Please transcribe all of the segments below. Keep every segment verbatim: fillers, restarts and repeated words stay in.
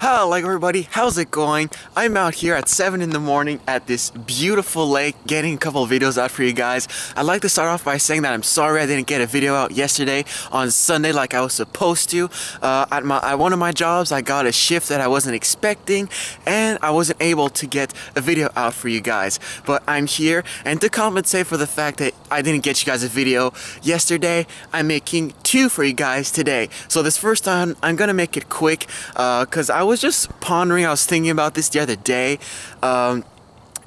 Hello everybody, how's it going? I'm out here at seven in the morning at this beautiful lake getting a couple of videos out for you guys. I'd like to start off by saying that I'm sorry I didn't get a video out yesterday on Sunday like I was supposed to. Uh, at, my, at one of my jobs I got a shift that I wasn't expecting and I wasn't able to get a video out for you guys. But I'm here, and to compensate for the fact that I didn't get you guys a video yesterday, I'm making two for you guys today. So this first time I'm gonna make it quick because uh, I I was just pondering, I was thinking about this the other day, um,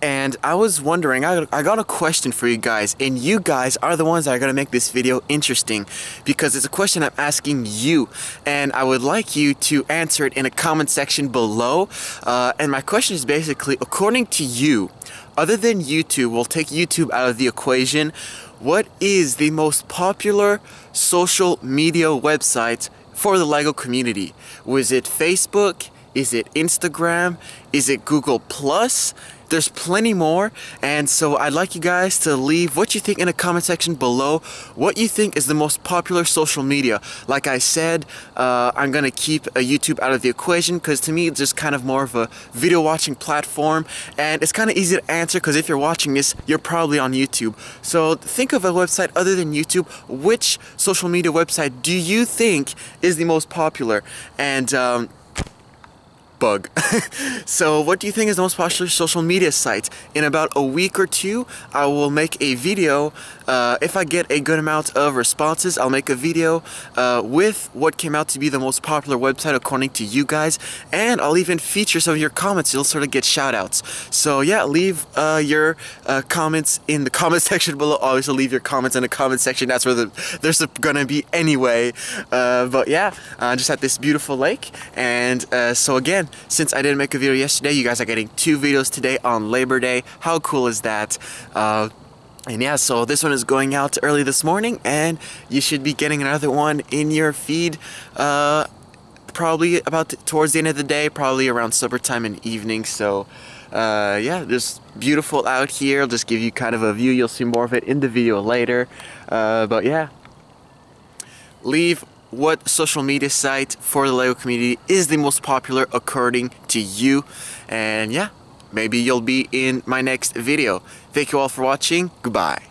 and I was wondering, I, I got a question for you guys, and you guys are the ones that are going to make this video interesting, because it's a question I'm asking you, and I would like you to answer it in a comment section below, uh, and my question is basically, according to you, other than YouTube, we'll take YouTube out of the equation, what is the most popular social media website for the Lego community? Was it Facebook? Is it Instagram? Is it Google plus? There's plenty more, and so I'd like you guys to leave what you think in the comment section below, what you think is the most popular social media. Like I said, uh, I'm gonna keep a YouTube out of the equation because to me it's just kind of more of a video watching platform, and it's kind of easy to answer because if you're watching this, you're probably on YouTube. So think of a website other than YouTube. Which social media website do you think is the most popular? And um, bug. So what do you think is the most popular social media site? In about a week or two, I will make a video. Uh, if I get a good amount of responses, I'll make a video uh, with what came out to be the most popular website according to you guys, and I'll even feature some of your comments. You'll sort of get shout outs. So yeah, leave uh, your uh, comments in the comment section below. Obviously leave your comments in the comment section. That's where the, there's gonna be anyway. Uh, but yeah, uh, just at this beautiful lake, and uh, so again, since I didn't make a video yesterday, you guys are getting two videos today on Labor Day. How cool is that? Uh, and yeah, so this one is going out early this morning, and you should be getting another one in your feed uh, probably about t towards the end of the day, probably around supper time and evening. So uh, yeah, just beautiful out here. I'll just give you kind of a view. You'll see more of it in the video later. Uh, but yeah, leave what social media site for the Lego community is the most popular according to you, and yeah, maybe you'll be in my next video. Thank you all for watching. Goodbye.